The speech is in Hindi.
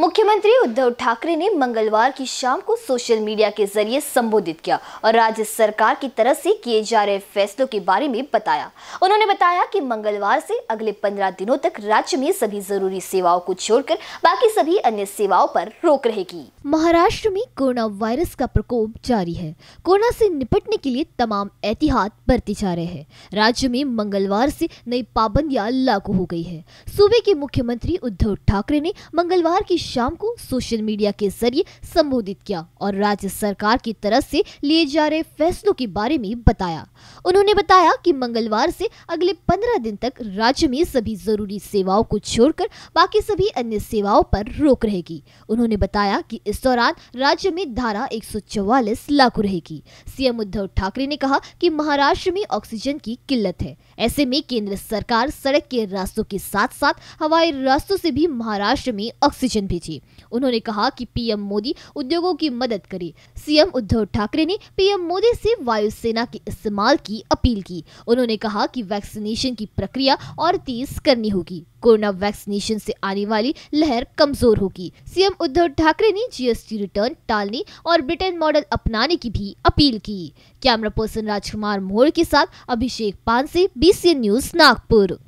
मुख्यमंत्री उद्धव ठाकरे ने मंगलवार की शाम को सोशल मीडिया के जरिए संबोधित किया और राज्य सरकार की तरफ से किए जा रहे फैसलों के बारे में बताया। उन्होंने बताया कि मंगलवार से अगले 15 दिनों तक राज्य में सभी जरूरी सेवाओं को छोड़कर बाकी सभी अन्य सेवाओं पर रोक रहेगी। महाराष्ट्र में कोरोना वायरस का प्रकोप जारी है। कोरोना से निपटने के लिए तमाम एहतियात बरते जा रहे हैं। राज्य में मंगलवार से नई पाबंदियां लागू हो गई है। सूबे के मुख्यमंत्री उद्धव ठाकरे ने मंगलवार की शाम को सोशल मीडिया के जरिए संबोधित किया और राज्य सरकार की तरफ से लिए जा रहे फैसलों के बारे में बताया। उन्होंने बताया कि मंगलवार से अगले 15 दिन तक राज्य में सभी जरूरी सेवाओं को छोड़कर बाकी सभी अन्य सेवाओं पर रोक रहेगी। उन्होंने बताया कि इस दौरान राज्य में धारा 144 लागू रहेगी। सीएम उद्धव ठाकरे ने कहा कि महाराष्ट्र में ऑक्सीजन की किल्लत है। ऐसे में केंद्र सरकार सड़क के रास्तों के साथ साथ हवाई रास्तों से भी महाराष्ट्र में ऑक्सीजन भेजी। उन्होंने कहा कि पीएम मोदी उद्योगों की मदद करे। सीएम उद्धव ठाकरे ने पीएम मोदी से वायुसेना के इस्तेमाल की अपील की। उन्होंने कहा कि वैक्सीनेशन की प्रक्रिया और तेज करनी होगी। कोरोना वैक्सीनेशन से आने वाली लहर कमजोर होगी। सीएम उद्धव ठाकरे ने जीएसटी रिटर्न टालने और ब्रिटेन मॉडल अपनाने की भी अपील की। कैमरा पर्सन राजकुमार मोहड़ के साथ अभिषेक पान से बीसीएन न्यूज नागपुर।